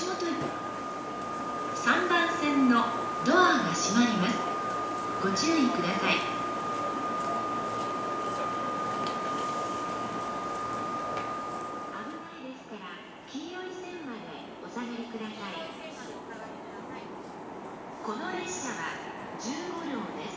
足元に3番線のドアが閉まります。ご注意ください。この列車は15両です。